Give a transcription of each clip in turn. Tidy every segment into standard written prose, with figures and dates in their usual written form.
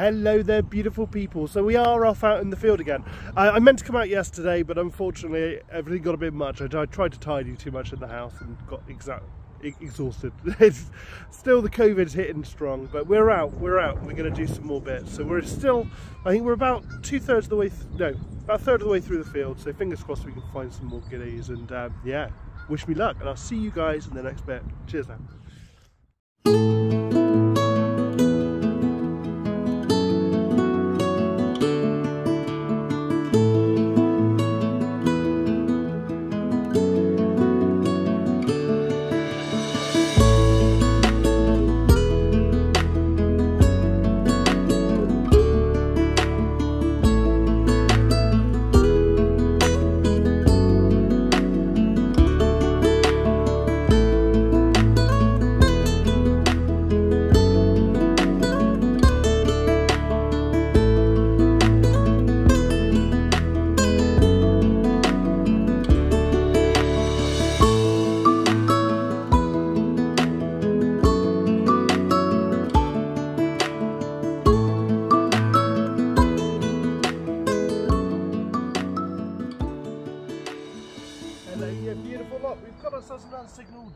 Hello there, beautiful people. So we are off out in the field again. I meant to come out yesterday, but unfortunately everything got a bit much. I tried to tidy too much in the house and got exhausted. It's still, the COVID's hitting strong, but we're out. We're going to do some more bits. So we're still, I think we're about two-thirds of the way, about a third of the way through the field. So fingers crossed we can find some more guineas, and yeah, wish me luck. And I'll see you guys in the next bit. Cheers now.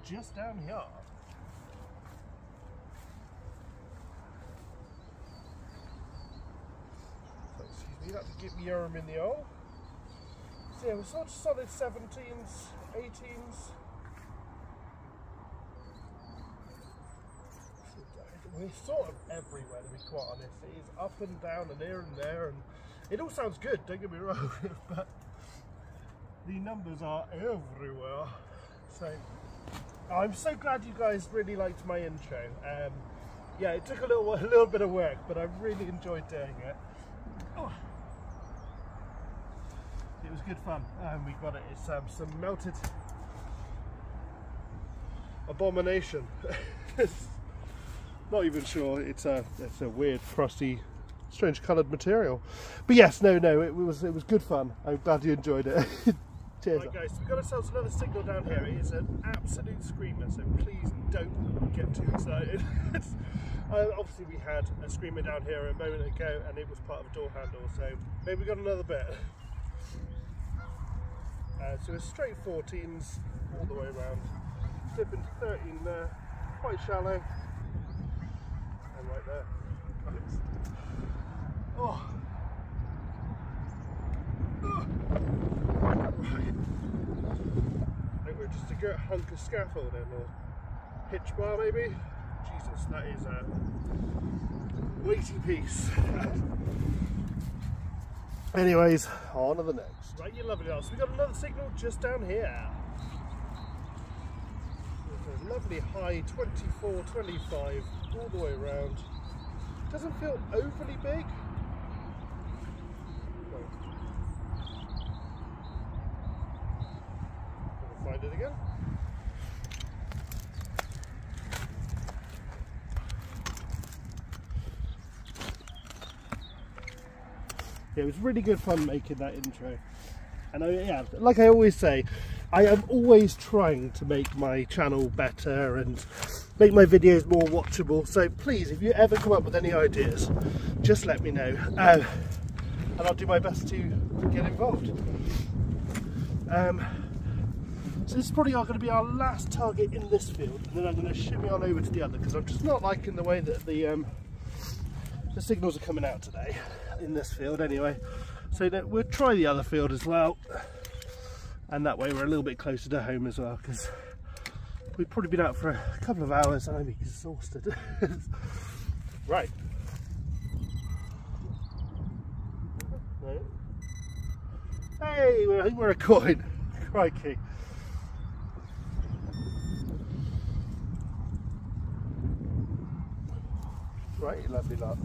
Just down here. So, excuse me, that's to give me arm in the hole. So yeah, we're sort of solid 17s, 18s. We're sort of everywhere, to be quite honest. It is up and down and here and there, and it all sounds good, don't get me wrong, but the numbers are everywhere. So I'm so glad you guys really liked my intro. Yeah, it took a little bit of work, but I really enjoyed doing it. Oh. It was good fun. We got it. It's some melted abomination. Not even sure. It's a weird, crusty, strange coloured material. But yes, no, it was good fun. I'm glad you enjoyed it. Right guys, so we've got ourselves another signal down here. It is an absolute screamer, so please don't get too excited. Obviously we had a screamer down here a moment ago and it was part of a door handle, so maybe we got another bit. So it's straight 14s all the way around. Dip into 13 there, quite shallow. And right there. Oh. Just a good hunk of scaffolding or hitch bar, maybe. Jesus, that is a weighty piece. Anyways, on to the next. Right, you lovely lot. So we got another signal just down here. There's a lovely high 24, 25 all the way around. Doesn't feel overly big. It again. Yeah, it was really good fun making that intro, and yeah, like I always say, I am always trying to make my channel better and make my videos more watchable, so please, if you ever come up with any ideas, just let me know, and I'll do my best to get involved. So this is probably going to be our last target in this field, and then I'm going to shimmy on over to the other, because I'm just not liking the way that the signals are coming out today in this field anyway. So we'll try the other field as well, and that way we're a little bit closer to home as well, because we've probably been out for a couple of hours and I'm exhausted. Right. Hey, I think we're a coin. Crikey. Right, lovely lot.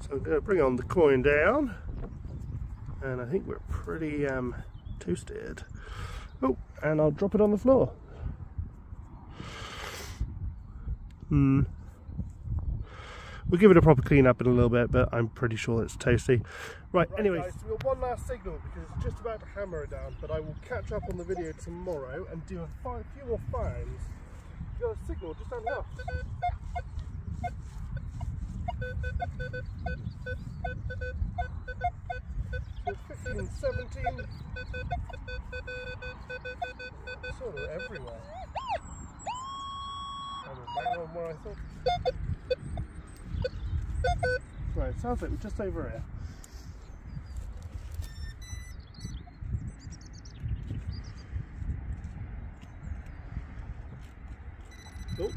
So I'm going to bring on the coin down, and I think we're pretty toasted. Oh, and I'll drop it on the floor. We'll give it a proper clean up in a little bit, but I'm pretty sure it's toasty. Right anyway, so we've got one last signal because it's just about to hammer it down, but I will catch up on the video tomorrow and do a few more finds. We've got a signal just down here. 15, 17, sort of everywhere. I mean, that one more, I think. Right, sounds like we're just over here. Oh.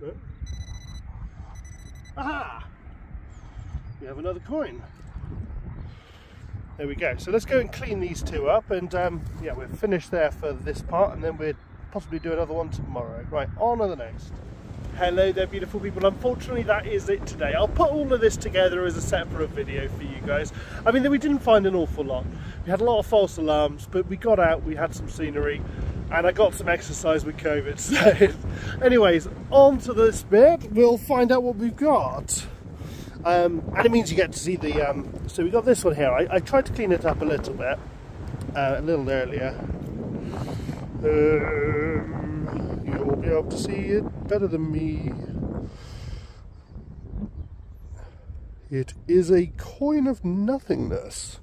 No. Aha! We have another coin. There we go. So let's go and clean these two up, and yeah, we're finished there for this part, and then we'll possibly do another one tomorrow. Right, on to the next. Hello there, beautiful people. Unfortunately, that is it today. I'll put all of this together as a separate video for you guys. I mean, we didn't find an awful lot. We had a lot of false alarms, but we got out, we had some scenery, and I got some exercise with COVID. So anyways, on to this bit. We'll find out what we've got. And it means you get to see the, so we got this one here. I tried to clean it up a little bit, a little earlier. You'll be able to see it better than me. It is a coin of nothingness.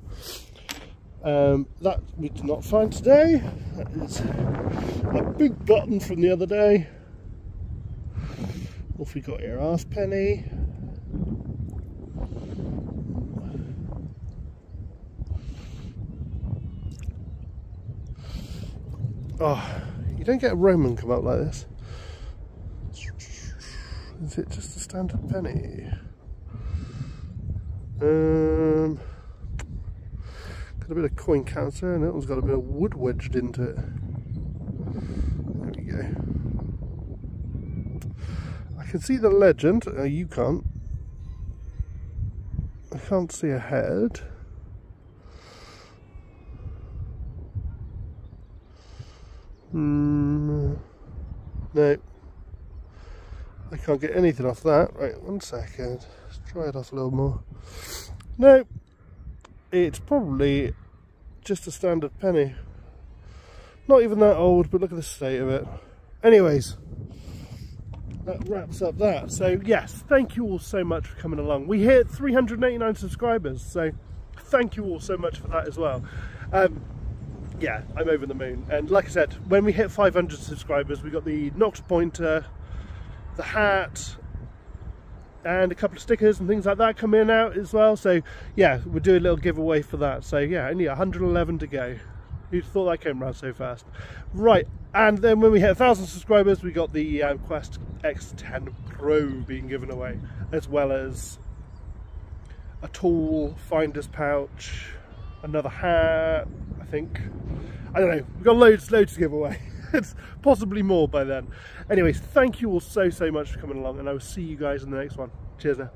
That we did not find today. That is a big button from the other day. What have we got here? Half penny. Oh, you don't get a Roman come up like this. Is it just a standard penny? Got a bit of coin counter, and that one's got a bit of wood wedged into it. There we go. I can see the legend. You can't. I can't see a head. No, I can't get anything off that. Right, one second. Let's try it off a little more. No, it's probably just a standard penny. Not even that old, but look at the state of it. Anyways, that wraps up that. So yes, thank you all so much for coming along. We hit 389 subscribers, so thank you all so much for that as well. Yeah, I'm over the moon. And like I said, when we hit 500 subscribers, we got the Xpointer, the hat, and a couple of stickers and things like that come in out as well. So yeah, we'll do a little giveaway for that. So yeah, only 111 to go. Who'd thought that came around so fast? Right, and then when we hit 1,000 subscribers, we got the Quest X10 Pro being given away, as well as a tool, finder's pouch, another hat, I think. I don't know, we've got loads to give away. It's possibly more by then. Anyways, thank you all so much for coming along, and I will see you guys in the next one. Cheers now.